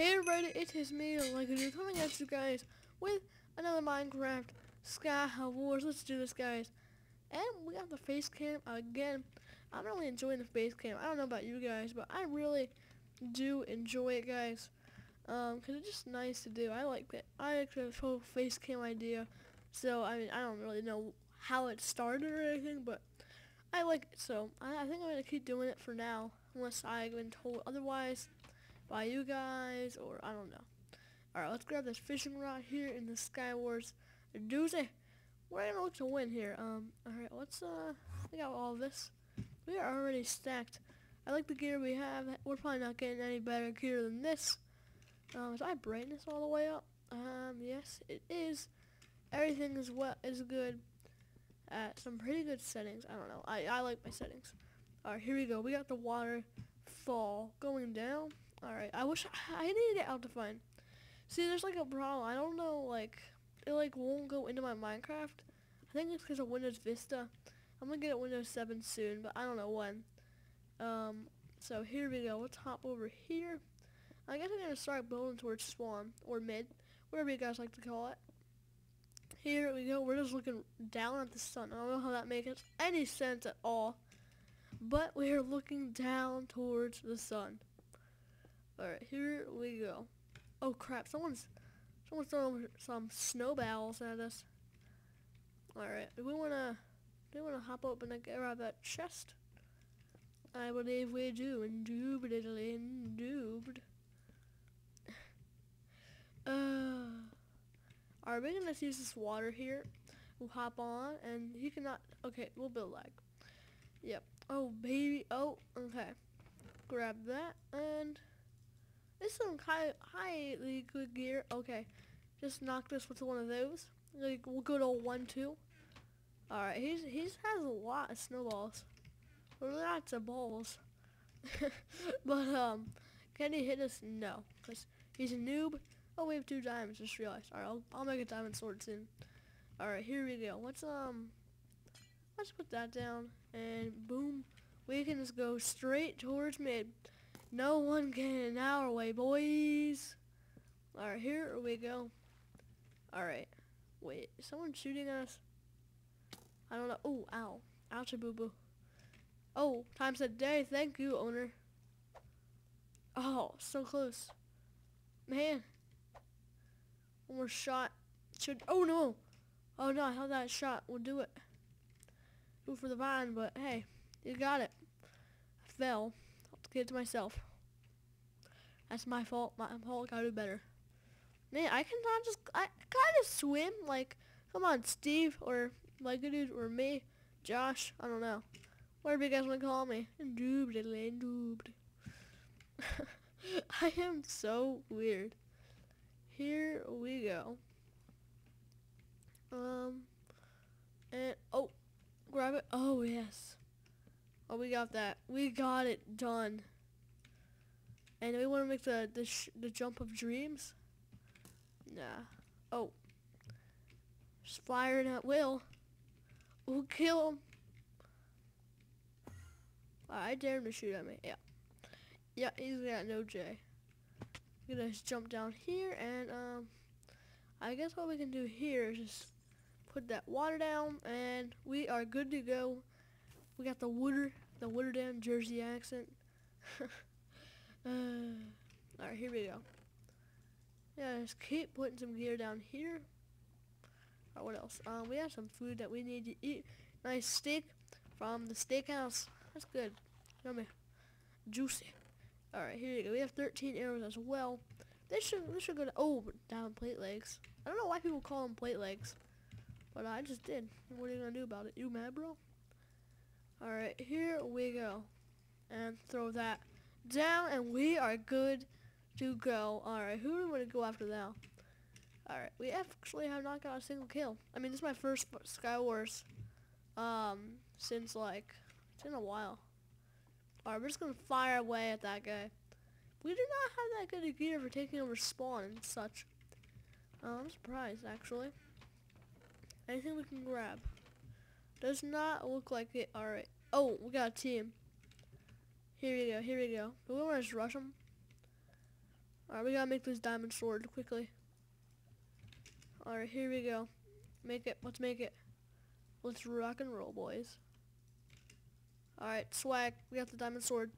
Hey everybody, it is me, Legadude, coming at you guys with another Minecraft SkyWars. Let's do this, guys. And we got the face cam again. I'm really enjoying the face cam. I don't know about you guys, but I really do enjoy it, guys. Cause it's just nice to do. I like that. I like this whole face cam idea. So I mean, I don't really know how it started or anything, but I like it. So I think I'm gonna keep doing it for now, unless I've been told otherwise by you guys, or I don't know. Alright, let's grab this fishing rod here in the SkyWars doozy. We're gonna look to win here. Alright, let's we got all of this. We are already stacked. I like the gear we have. We're probably not getting any better gear than this. Is my brightness all the way up? Yes, it is. Everything is well is good at some pretty good settings. I don't know. I like my settings. Alright, here we go. We got the waterfall going down. Alright, I wish I need to get Optifine. See, there's like a problem. I don't know, like, it like won't go into my Minecraft. I think it's because of Windows Vista. I'm gonna get Windows 7 soon, but I don't know when. So here we go. Let's hop over here. I guess I'm gonna start building towards spawn, or mid, whatever you guys like to call it. Here we go. We're just looking down at the sun. I don't know how that makes any sense at all, but we are looking down towards the sun. Alright, here we go. Oh crap, someone's throwing some snowballs at us. Alright, do we wanna hop up and grab that chest? I believe we do, indubitably, indubed. Alright, we're gonna use this water here. We'll hop on, and you cannot, okay, we'll build lag. Yep, oh baby, oh, okay. Grab that, and this is some highly good gear. Okay, just knock this with one of those. Like, we'll go to 1-2. All right, he's has a lot of snowballs, lots of balls. But can he hit us? No, cause he's a noob. Oh, we have 2 diamonds. Just realized. All right, I'll make a diamond sword soon. All right, here we go. Let's put that down, and boom, we can just go straight towards mid. No one getting in our way, boys. Alright, here we go. Alright. Wait, is someone shooting at us? I don't know. Oh, ow. Ouchie boo boo. Oh, time's a day. Thank you, owner. Oh, so close. Man. One more shot. Should. Oh, no. Oh, no. I held that shot. We'll do it. Go for the vine, but hey, you got it. I fell. Get it to myself. That's my fault. My fault. Gotta do better. Man, I cannot just. I gotta swim. Like, come on, Steve or Legadude or me, Josh. I don't know. Whatever you guys wanna call me. Indubitably, indubitably. I am so weird. Here we go. And oh, grab it. Oh yes. Oh, we got that. We got it done. And we want to make the jump of dreams? Nah. Oh. Just firing at will. We'll kill him. I dare him to shoot at me. Yeah. Yeah, he's got no J. We're gonna just jump down here, and I guess what we can do here is just put that water down, and we are good to go. We got the Wooder damn Jersey accent. Alright, here we go. Yeah, just keep putting some gear down here. Alright, what else? We have some food that we need to eat. Nice steak from the steakhouse. That's good. Yummy. Juicy. Alright, here we go. We have 13 arrows as well. This should go to, oh, down plate legs. I don't know why people call them plate legs, but I just did. What are you gonna do about it? You mad, bro? Alright, here we go. And throw that down, and we are good to go. Alright, who do we want to go after now? Alright, we actually have not got a single kill. I mean, this is my first SkyWars, since, like, it's been a while. Alright, we're just going to fire away at that guy. We do not have that good a gear for taking over spawn and such. I'm surprised, actually. Anything we can grab. Does not look like it. Alright. Oh, we got a team. Here we go. Do we want to just rush them? Alright, we gotta make this diamond sword quickly. Alright, here we go. Make it. Let's make it. Let's rock and roll, boys. Alright, swag. We got the diamond sword.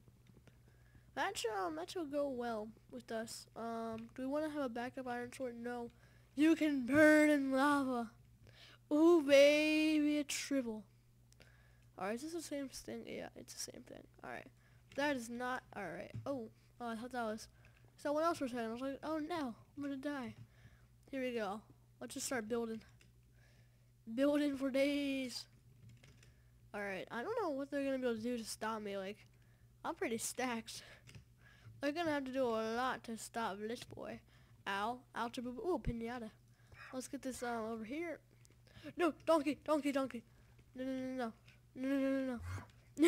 That should go well with us. Do we want to have a backup iron sword? No. You can burn in lava. Ooh, baby, a shrivel. Alright, is this the same thing? Yeah, it's the same thing. Alright. That is not... Alright. Oh, I thought that was... Someone else was saying. I was like, oh no, I'm gonna die. Here we go. Let's just start building. Building for days. Alright, I don't know what they're gonna be able to do to stop me. Like, I'm pretty stacked. They're gonna have to do a lot to stop this boy. Ow. Ow, to boo. Ooh, pinata. Let's get this over here. No, donkey, donkey, donkey. No, no, no, no, no, no, no, no.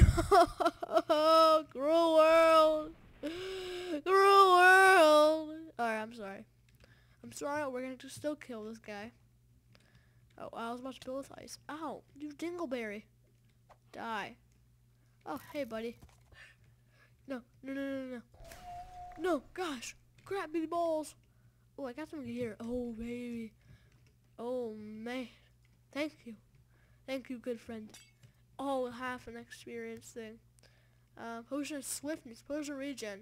No, cruel world. Cruel world. Alright, I'm sorry. I'm sorry, we're gonna still kill this guy. Oh, I was about to build with ice. Ow, you dingleberry. Die. Oh, hey, buddy. No, no, no, no, no. No, gosh. Crappy balls. Oh, I got something here. Oh, baby. Oh, man. Thank you. Thank you, good friend. Oh, half an experience thing. Potion of swiftness. Potion regen.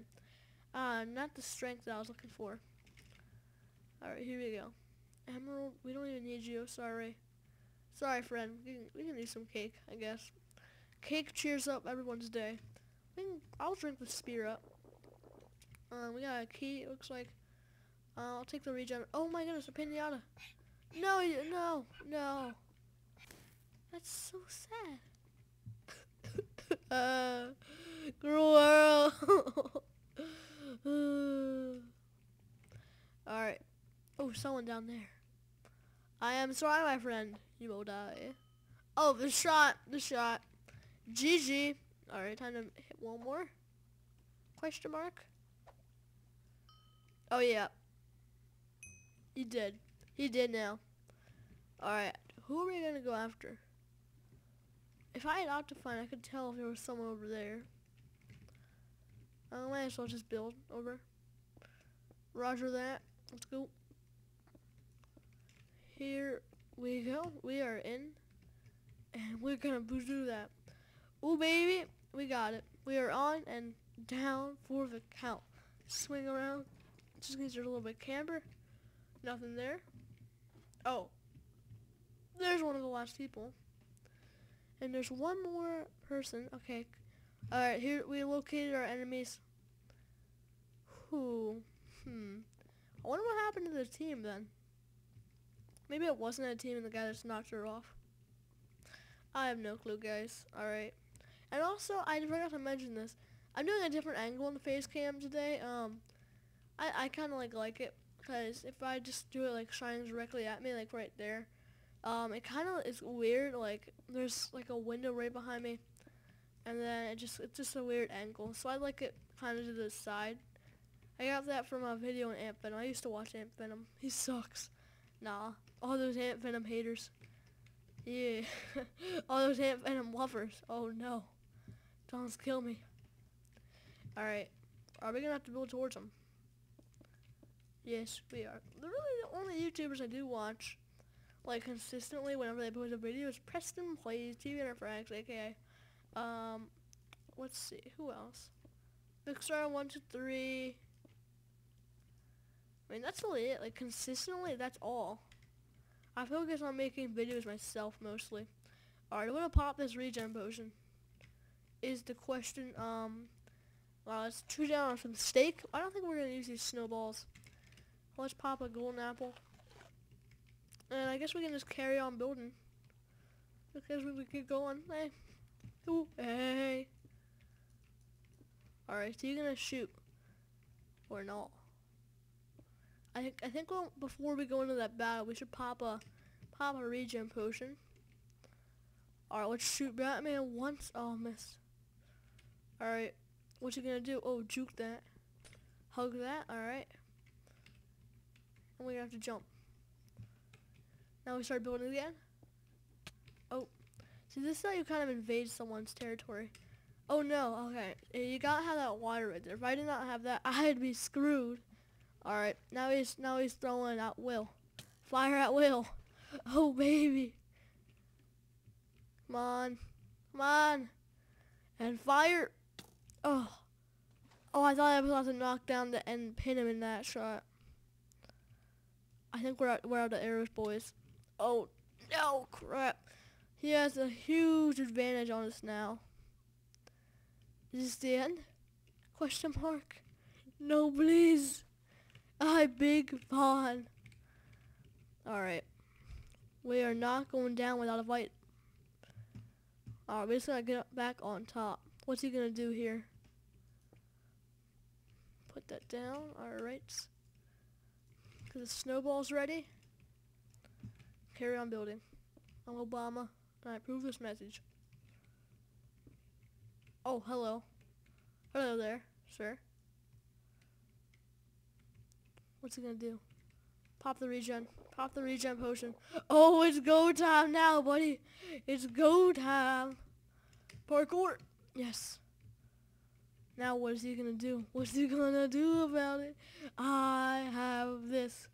Not the strength that I was looking for. Alright, here we go. Emerald, we don't even need you. Sorry. Sorry, friend. We can eat some cake, I guess. Cake cheers up everyone's day. I'll drink the spear up. We got a key, it looks like. I'll take the regen. Oh my goodness, a pinata. No, no, no. That's so sad. Girl. Alright. Oh, someone down there. I am sorry, my friend. You will die. Oh, the shot. The shot. GG. Alright, time to hit one more. Question mark. Oh, yeah. He did. He did now. Alright, who are we going to go after? If I had Optifine, I could tell if there was someone over there. I might as well just build over. Roger that. Let's go. Here we go. We are in. And we're going to boo-doo that. Ooh, baby. We got it. We are on and down for the count. Swing around. Just needs a little bit of camber. Nothing there. Oh. There's one of the last people. And there's one more person. Okay. Alright, here we located our enemies. Who? I wonder what happened to the team then. Maybe it wasn't a team and the guy just knocked her off. I have no clue, guys. Alright. And also, I forgot to mention this. I'm doing a different angle on the face cam today. I kind of like it. Because if I just do it like shining directly at me, like right there. It kind of is weird. Like, there's like a window right behind me. And then it's just a weird angle. So I like it kind of to the side. I got that from a video on Ant Venom. I used to watch Ant Venom. He sucks. Nah. All those Ant Venom haters. Yeah. All those Ant Venom lovers. Oh no. Don't kill me. Alright. Are we going to have to build towards them? Yes, we are. The only YouTubers I do watch, like consistently whenever they post a video, is Preston Plays, TV Interfrags, aka. Let's see, who else? Pixar 123. I mean, that's really it. Like, consistently, that's all. I focus on making videos myself, mostly. Alright, I'm gonna pop this regen potion. Is the question, Wow, let's chew down on some steak. I don't think we're gonna use these snowballs. Let's pop a golden apple. And I guess we can just carry on building. Because we could go on. Hey. Ooh, hey. Alright, so you're gonna shoot. Or not. I think we'll, before we go into that battle, we should pop a regen potion. Alright, let's shoot Batman once. Oh, miss. Alright, what you gonna do? Oh, juke that. Hug that, alright. And we're gonna have to jump. Now we start building again. Oh. See, this is how you kind of invade someone's territory. Oh no, okay. You gotta have that water right there. If I did not have that, I'd be screwed. Alright, now he's throwing at will. Fire at will. Oh, baby. Come on. Come on. And fire. Oh. Oh, I thought I was about to knock down and pin him in that shot. I think we're out of arrows, boys. Oh, no, crap. He has a huge advantage on us now. Is this the end? Question mark. No, please. I big pawn. Alright. We are not going down without a fight. Alright, we're just going to get back on top. What's he going to do here? Put that down. Alright. Because the snowball's ready. Carry on building. I'm Obama, and I approve this message. Oh, hello. Hello there, sir. What's he going to do? Pop the regen. Pop the regen potion. Oh, it's go time now, buddy. It's go time. Parkour. Yes. Now what is he going to do? What's he going to do about it? I have this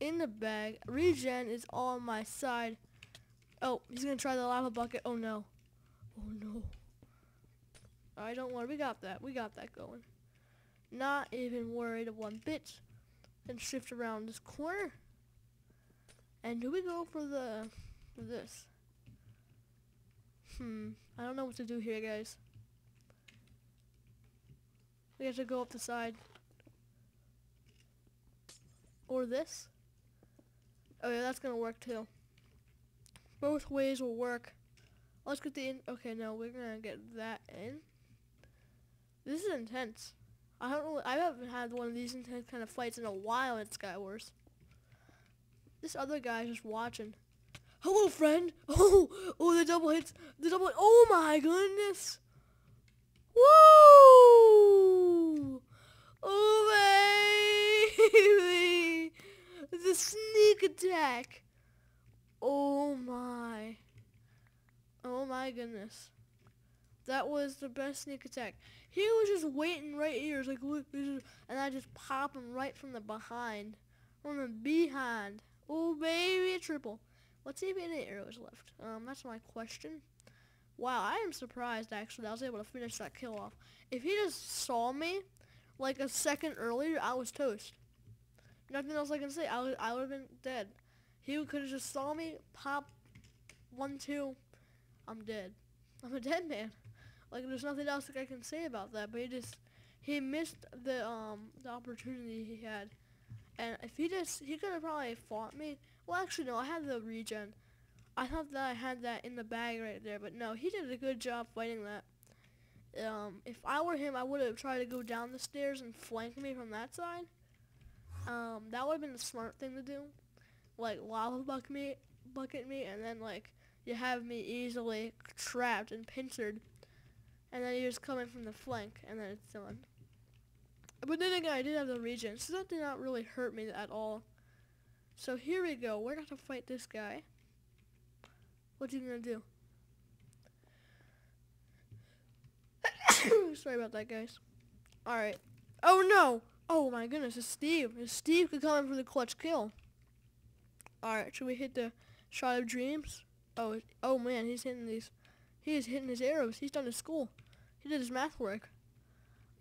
in the bag. Regen is on my side. Oh, he's going to try the lava bucket. Oh, no. Oh, no. Alright, don't worry. We got that. We got that going. Not even worried one bit. And shift around this corner. And do we go for the this? I don't know what to do here, guys. We have to go up the side. Or this? Oh yeah, that's gonna work too. Both ways will work. Let's get the in. Okay, no, we're gonna get that in. This is intense. I don't know. I haven't had one of these intense kind of fights in a while at SkyWars. This other guy is just watching. Hello, friend. Oh, the double hits. The double. Oh my goodness. Woo! Oh baby, the sneak attack. Oh my. Oh my goodness. That was the best sneak attack. He was just waiting right here. It's like, look, and I just pop him right from the behind. From the behind. Oh, baby, a triple. Let's see if any arrows left. That's my question. Wow, I am surprised, actually, I was able to finish that kill off. If he just saw me, like, a second earlier, I was toast. Nothing else I can say. I would have been dead. He could have just saw me, pop, 1, 2, I'm dead. I'm a dead man. Like, there's nothing else that I can say about that, but he missed the opportunity he had. And if he could have probably fought me. Well, actually, no, I had the regen. I thought that I had that in the bag right there, but no, he did a good job fighting that. If I were him, I would have tried to go down the stairs and flank me from that side. That would have been the smart thing to do. Like, lava bucket me, and then, like, you have me easily trapped and pincered. And then you just come in from the flank, and then it's done. But then again, I did have the regen, so that did not really hurt me at all. So here we go. We're going to fight this guy. What are you going to do? Sorry about that, guys. Alright. Oh, no! Oh, my goodness. It's Steve. Steve could come in for the clutch kill. Alright, should we hit the shot of dreams? Oh, oh man, he's hitting these. He is hitting his arrows. He's done his school. He did his math work.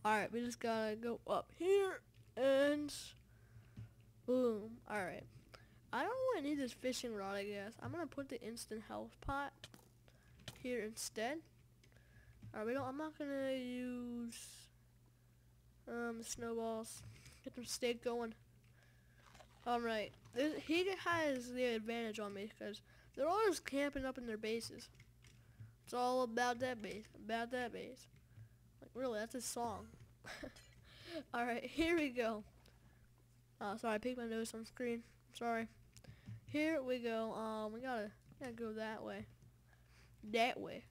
Alright, we just gotta go up here and boom. Alright. I don't really need this fishing rod, I guess. I'm gonna put the instant health pot here instead. Alright, I'm not gonna use snowballs. Get some steak going. Alright. He has the advantage on me because they're all just camping up in their bases. It's all about that bass, about that bass. Like, really, that's a song. Alright, here we go. Oh, sorry, I picked my nose on screen. Sorry. Here we go. We gotta go that way. That way.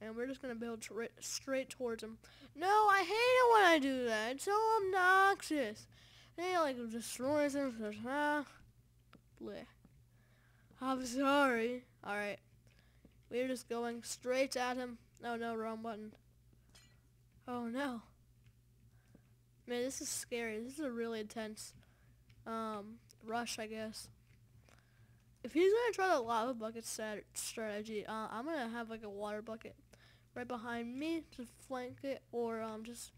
And we're just gonna build straight towards him. No, I hate it when I do that. It's so obnoxious. They, like, destroy us and bleh. I'm sorry. Alright. We're just going straight at him. Oh no, wrong button. Oh no. Man, this is scary. This is really intense. rush, I guess. If he's gonna try the lava bucket strategy, I'm gonna have like a water bucket right behind me to flank it, or just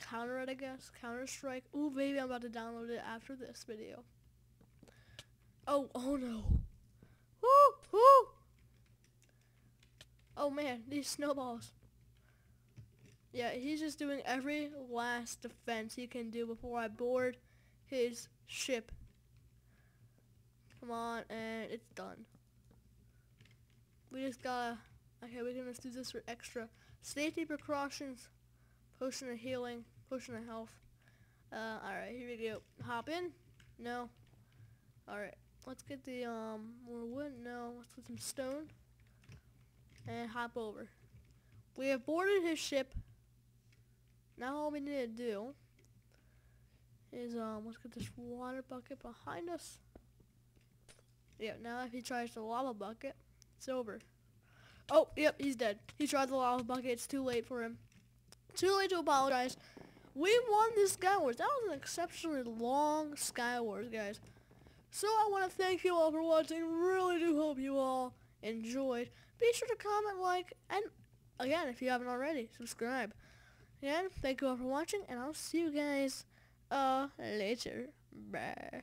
counter it, I guess. Counter strike. Ooh, baby, I'm about to download it after this video. Oh no. Woo, woo. Oh man, these snowballs. Yeah, he's just doing every last defense he can do before I board his ship. Come on, and it's done. We just gotta... Okay, we can just do this for extra safety precautions. Potion of healing. Potion of health. Alright, here we go. Hop in? No. Alright, let's get the, more wood? No, let's get some stone. And hop over. We have boarded his ship. Now all we need to do is, let's get this water bucket behind us. Yep, now if he tries the lava bucket, it's over. Oh, yep, he's dead. He tried the lava bucket. It's too late for him. Too late to apologize. We won this SkyWars. That was an exceptionally long SkyWars, guys. So I want to thank you all for watching. Really do hope you all enjoyed. Be sure to comment, like, and, again, if you haven't already, subscribe. Again, thank you all for watching, and I'll see you guys later. Bye.